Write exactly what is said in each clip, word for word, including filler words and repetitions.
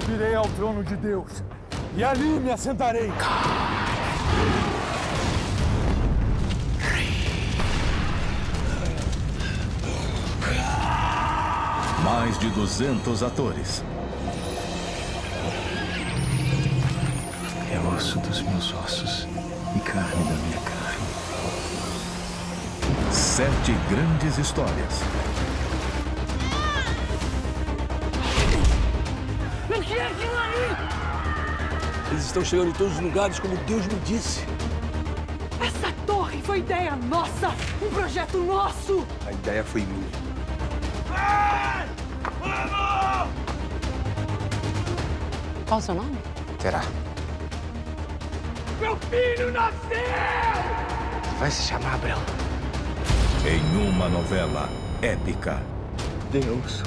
Subirei ao trono de Deus e ali me assentarei. Mais de duzentos atores. É osso dos meus ossos e carne da minha carne. Sete grandes histórias. O que é aquilo aí? Eles estão chegando em todos os lugares, como Deus me disse. Essa torre foi ideia nossa, um projeto nosso. A ideia foi minha. Qual o seu nome? Terá. Meu filho nasceu! Vai se chamar Abraão. Em uma novela épica. Deus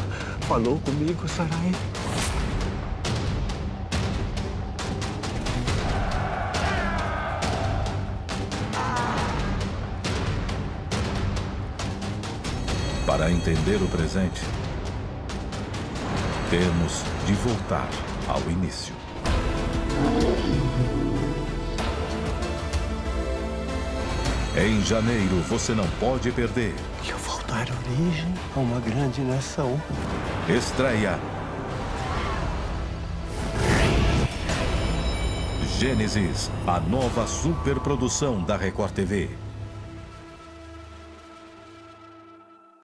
falou comigo, Sarai. Para entender o presente, temos de voltar ao início. Em janeiro, você não pode perder. Eu vou dar origem a uma grande nação. Estreia Genesis, a nova superprodução da Record T V.